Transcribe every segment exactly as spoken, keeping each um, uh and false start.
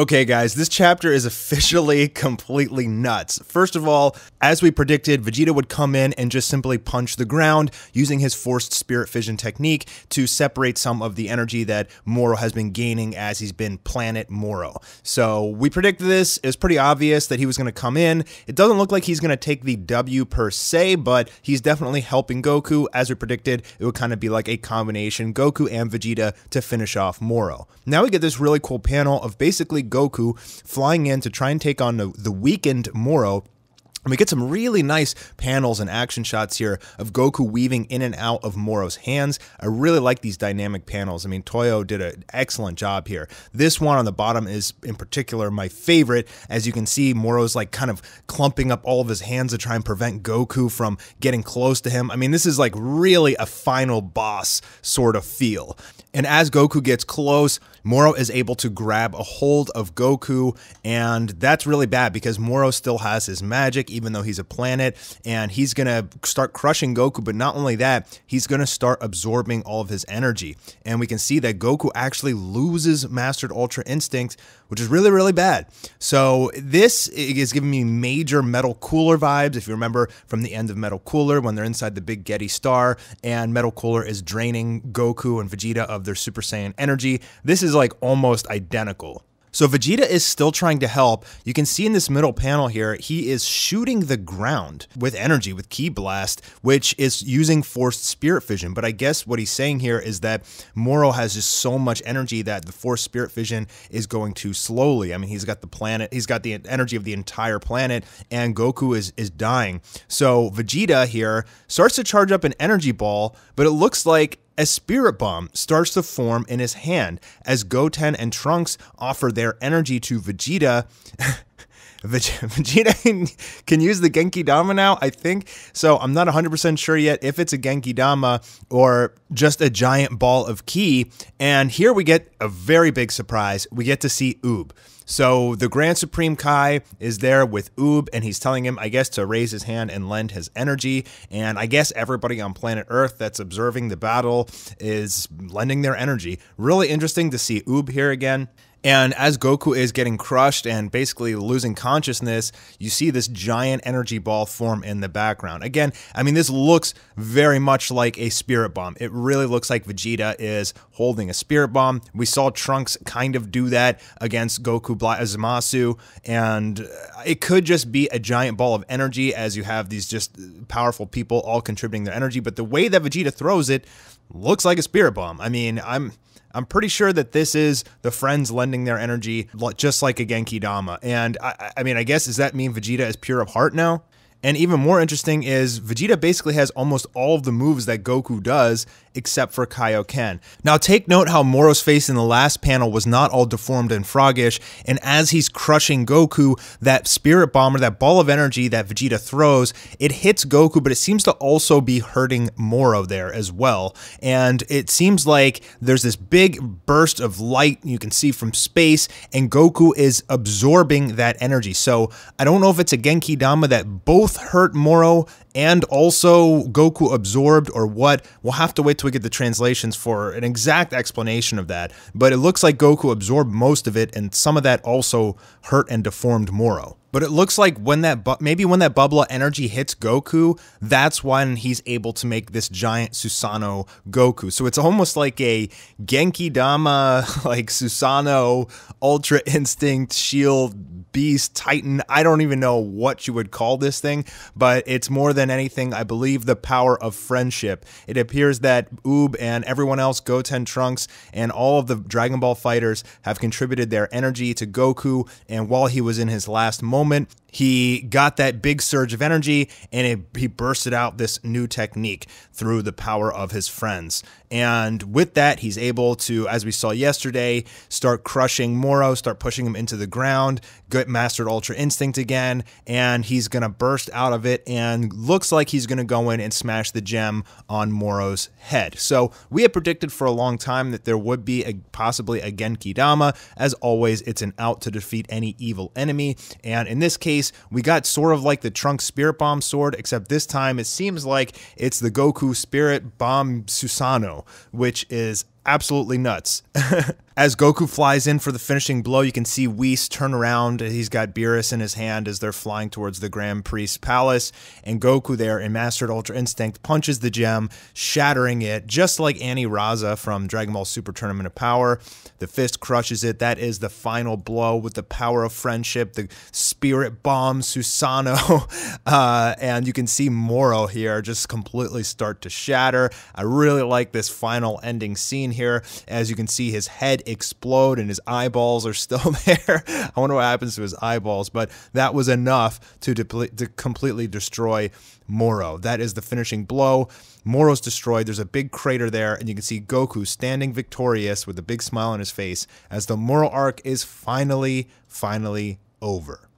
Okay guys, this chapter is officially completely nuts. First of all, as we predicted, Vegeta would come in and just simply punch the ground using his forced spirit fission technique to separate some of the energy that Moro has been gaining as he's been Planet Moro. So we predicted this. It was pretty obvious that he was going to come in. It doesn't look like he's going to take the W per se, but he's definitely helping Goku. As we predicted, it would kind of be like a combination Goku and Vegeta to finish off Moro. Now we get this really cool panel of basically Goku flying in to try and take on the, the weakened Moro. And we get some really nice panels and action shots here of Goku weaving in and out of Moro's hands. I really like these dynamic panels. I mean, Toei did an excellent job here. This one on the bottom is, in particular, my favorite. As you can see, Moro's like kind of clumping up all of his hands to try and prevent Goku from getting close to him. I mean, this is like really a final boss sort of feel. And as Goku gets close, Moro is able to grab a hold of Goku, and that's really bad because Moro still has his magic, even though he's a planet, and he's going to start crushing Goku, but not only that, he's going to start absorbing all of his energy, and we can see that Goku actually loses Mastered Ultra Instinct, which is really, really bad. So this is giving me major Metal Cooler vibes, if you remember from the end of Metal Cooler, when they're inside the big Getty Star, and Metal Cooler is draining Goku and Vegeta of their Super Saiyan energy. This is is like almost identical. So Vegeta is still trying to help. You can see in this middle panel here, he is shooting the ground with energy, with Ki Blast, which is using forced spirit fission. But I guess what he's saying here is that Moro has just so much energy that the forced spirit fission is going too slowly. I mean, he's got the planet, he's got the energy of the entire planet, and Goku is, is dying. So Vegeta here starts to charge up an energy ball, but it looks like a spirit bomb starts to form in his hand as Goten and Trunks offer their energy to Vegeta. Vegeta can use the Genki Dama now, I think. So I'm not one hundred percent sure yet if it's a Genki Dama or just a giant ball of ki. And here we get a very big surprise. We get to see Uub. So the Grand Supreme Kai is there with Uub, and he's telling him, I guess, to raise his hand and lend his energy. And I guess everybody on planet Earth that's observing the battle is lending their energy. Really interesting to see Uub here again. And as Goku is getting crushed and basically losing consciousness, you see this giant energy ball form in the background. Again, I mean, this looks very much like a spirit bomb. It really looks like Vegeta is holding a spirit bomb. We saw Trunks kind of do that against Goku Black Zamasu, and it could just be a giant ball of energy as you have these just powerful people all contributing their energy. But the way that Vegeta throws it looks like a spirit bomb. I mean, I'm... I'm pretty sure that this is the friends lending their energy, just like a Genki Dama. And I, I mean, I guess, does that mean Vegeta is pure of heart now? And even more interesting is Vegeta basically has almost all of the moves that Goku does, except for Kaioken. Now take note how Moro's face in the last panel was not all deformed and froggish, and as he's crushing Goku, that spirit bomber, that ball of energy that Vegeta throws, it hits Goku, but it seems to also be hurting Moro there as well. And it seems like there's this big burst of light you can see from space, and Goku is absorbing that energy. So I don't know if it's a Genki Dama that both hurt Moro and also Goku absorbed or what. We'll have to wait till we get the translations for an exact explanation of that, but it looks like Goku absorbed most of it, and some of that also hurt and deformed Moro. But it looks like when that bu maybe when that bubble of energy hits Goku, that's when he's able to make this giant Susanoo Goku. So it's almost like a Genki Dama, like Susanoo Ultra Instinct Shield Beast Titan. I don't even know what you would call this thing, but it's more than anything, I believe, the power of friendship. It appears that Uub and everyone else, Goten, Trunks, and all of the Dragon Ball fighters have contributed their energy to Goku, and while he was in his last moment, Moment, he got that big surge of energy, and it, he bursted out this new technique through the power of his friends. And with that, he's able to, as we saw yesterday, start crushing Moro, start pushing him into the ground, get Mastered Ultra Instinct again, and he's going to burst out of it, and looks like he's going to go in and smash the gem on Moro's head. So we had predicted for a long time that there would be a, possibly a Genki Dama. As always, it's an out to defeat any evil enemy, and in this case, we got sort of like the Trunks Spirit Bomb Sword, except this time it seems like it's the Goku Spirit Bomb Susanoo, which is absolutely nuts. As Goku flies in for the finishing blow, you can see Whis turn around. He's got Beerus in his hand as they're flying towards the Grand Priest's palace. And Goku there in Mastered Ultra Instinct punches the gem, shattering it, just like Annie Raza from Dragon Ball Super Tournament of Power. The fist crushes it. That is the final blow with the power of friendship, the spirit bomb, Susanoo. Uh, and you can see Moro here just completely start to shatter. I really like this final ending scene here. As you can see, his head explode and his eyeballs are still there. I wonder what happens to his eyeballs, but that was enough to, to completely destroy Moro. That is the finishing blow. Moro's destroyed. There's a big crater there, and you can see Goku standing victorious with a big smile on his face as the Moro arc is finally, finally over.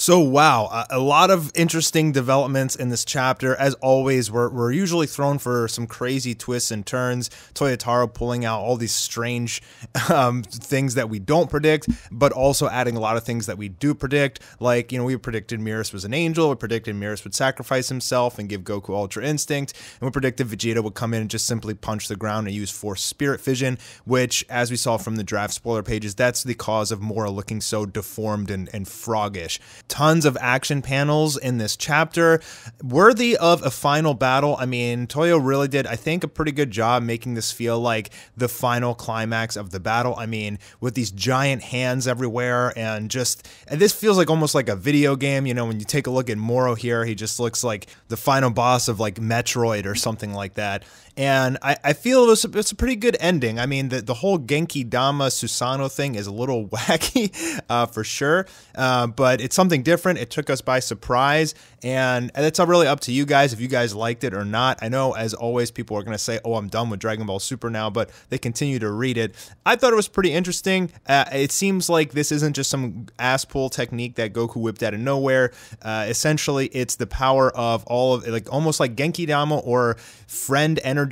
So wow, a lot of interesting developments in this chapter. As always, we're, we're usually thrown for some crazy twists and turns. Toyotaro pulling out all these strange um, things that we don't predict, but also adding a lot of things that we do predict. Like, you know, we predicted Merus was an angel. We predicted Merus would sacrifice himself and give Goku Ultra Instinct. And we predicted Vegeta would come in and just simply punch the ground and use Force Spirit Fission, which, as we saw from the draft spoiler pages, that's the cause of Moro looking so deformed and, and froggish. Tons of action panels in this chapter, worthy of a final battle. I mean, Toyo really did, I think, a pretty good job making this feel like the final climax of the battle. I mean, with these giant hands everywhere, and just, and this feels like almost like a video game. You know, when you take a look at Moro here, he just looks like the final boss of like Metroid or something like that. And I, I feel it was a, it's a pretty good ending. I mean, the, the whole Genki Dama Susanoo thing is a little wacky uh, for sure, uh, but it's something different. It took us by surprise, and it's really up to you guys if you guys liked it or not. I know, as always, people are going to say, oh, I'm done with Dragon Ball Super now, but they continue to read it. I thought it was pretty interesting. Uh, it seems like this isn't just some ass-pull technique that Goku whipped out of nowhere. Uh, essentially, it's the power of all of, like, almost like Genki Dama or friend energy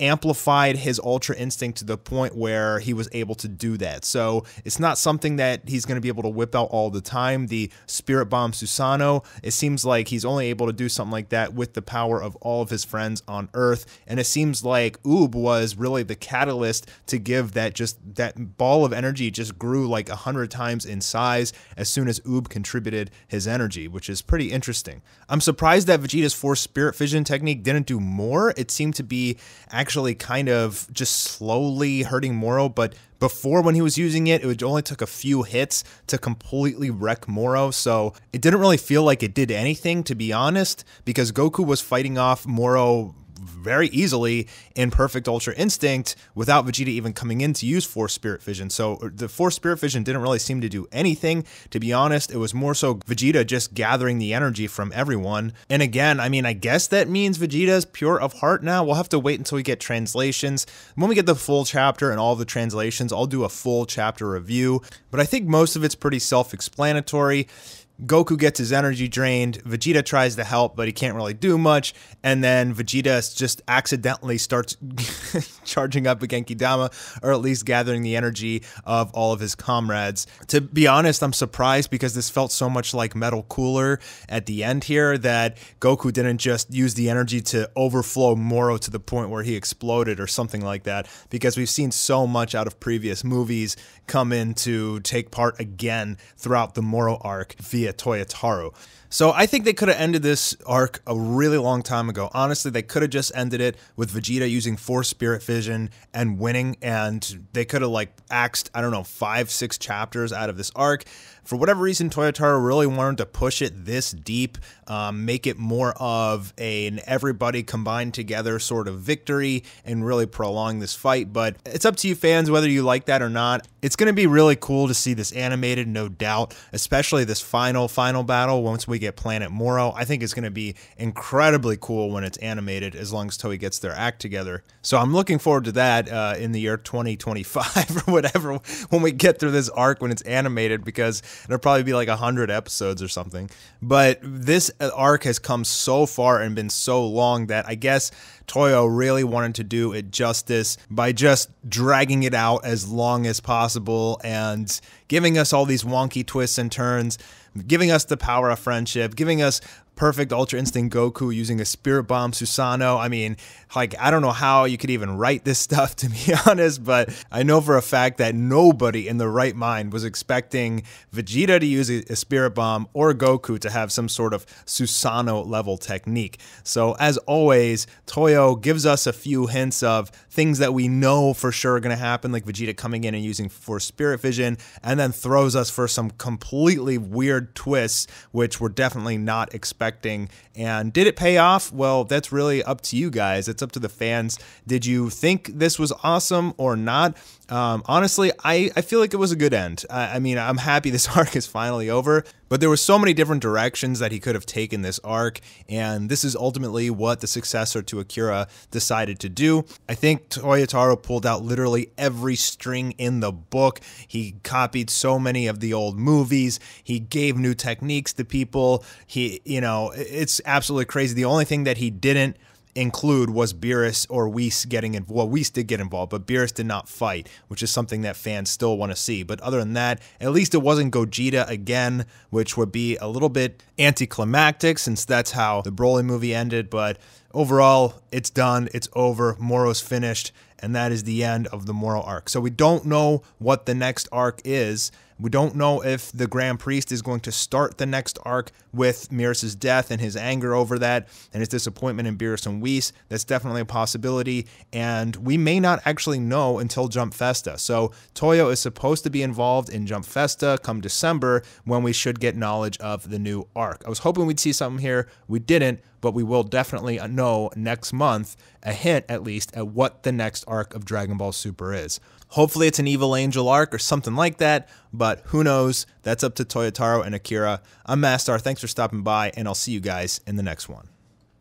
amplified his Ultra Instinct to the point where he was able to do that. So it's not something that he's going to be able to whip out all the time. The Spirit Bomb Susanoo, it seems like he's only able to do something like that with the power of all of his friends on Earth. And it seems like Uub was really the catalyst to give that, just that ball of energy just grew like a hundred times in size as soon as Uub contributed his energy, which is pretty interesting. I'm surprised that Vegeta's Force Spirit Fission technique didn't do more. It seemed to be actually Actually, kind of just slowly hurting Moro, but before, when he was using it, it only took a few hits to completely wreck Moro, so it didn't really feel like it did anything, to be honest, because Goku was fighting off Moro very easily in perfect Ultra Instinct without Vegeta even coming in to use Force Spirit Fission. So the Force Spirit Fission didn't really seem to do anything, to be honest. It was more so Vegeta just gathering the energy from everyone. And again, I mean, I guess that means Vegeta's pure of heart now. We'll have to wait until we get translations. When we get the full chapter and all the translations, I'll do a full chapter review, but I think most of it's pretty self-explanatory. Goku gets his energy drained, Vegeta tries to help, but he can't really do much, and then Vegeta just accidentally starts charging up a Genki Dama, or at least gathering the energy of all of his comrades. To be honest, I'm surprised, because this felt so much like Metal Cooler at the end here, that Goku didn't just use the energy to overflow Moro to the point where he exploded or something like that, because we've seen so much out of previous movies come in to take part again throughout the Moro arc via Toyotaro. So I think they could have ended this arc a really long time ago. Honestly, they could have just ended it with Vegeta using Force Spirit Fission and winning, and they could have like axed, I don't know, five, six chapters out of this arc. For whatever reason, Toyotaro really wanted to push it this deep, um, make it more of a, an everybody combined together sort of victory and really prolong this fight. But it's up to you fans whether you like that or not. It's going to be really cool to see this animated, no doubt, especially this final, final battle once we get Planet Moro. I think it's going to be incredibly cool when it's animated, as long as Toei gets their act together. So I'm looking forward to that uh, in the year twenty twenty-five or whatever, when we get through this arc when it's animated, because it'll probably be like a hundred episodes or something. But this arc has come so far and been so long that I guess Toyo really wanted to do it justice by just dragging it out as long as possible and giving us all these wonky twists and turns, giving us the power of friendship, giving us perfect Ultra Instinct Goku using a Spirit Bomb Susanoo. I mean, like, I don't know how you could even write this stuff, to be honest, but I know for a fact that nobody in their right mind was expecting Vegeta to use a Spirit Bomb or Goku to have some sort of Susanoo-level technique. So, as always, Toyo gives us a few hints of things that we know for sure are going to happen, like Vegeta coming in and using for Spirit Vision, and then throws us for some completely weird twists, which we're definitely not expecting. And did it pay off? Well, that's really up to you guys. It's up to the fans. Did you think this was awesome or not? Um, honestly, I, I feel like it was a good end. I, I mean, I'm happy this arc is finally over. But there were so many different directions that he could have taken this arc, and this is ultimately what the successor to Akira decided to do. I think Toyotaro pulled out literally every string in the book. He copied so many of the old movies. He gave new techniques to people. He, you know, it's absolutely crazy. The only thing that he didn't include was Beerus or Whis getting involved. Well, Whis did get involved, but Beerus did not fight, which is something that fans still want to see. But other than that, at least it wasn't Gogeta again, which would be a little bit anticlimactic since that's how the Broly movie ended. But overall, it's done, it's over, Moro's finished, and that is the end of the Moro arc. So we don't know what the next arc is. We don't know if the Grand Priest is going to start the next arc with Merus' death and his anger over that and his disappointment in Beerus and Whis. That's definitely a possibility, and we may not actually know until Jump Festa. So Toyo is supposed to be involved in Jump Festa come December, when we should get knowledge of the new arc. I was hoping we'd see something here. We didn't, but we will definitely know next month, a hint at least, at what the next arc of Dragon Ball Super is. Hopefully it's an Evil Angel arc or something like that, but who knows? That's up to Toyotaro and Akira. I'm Mastar, thanks for stopping by, and I'll see you guys in the next one.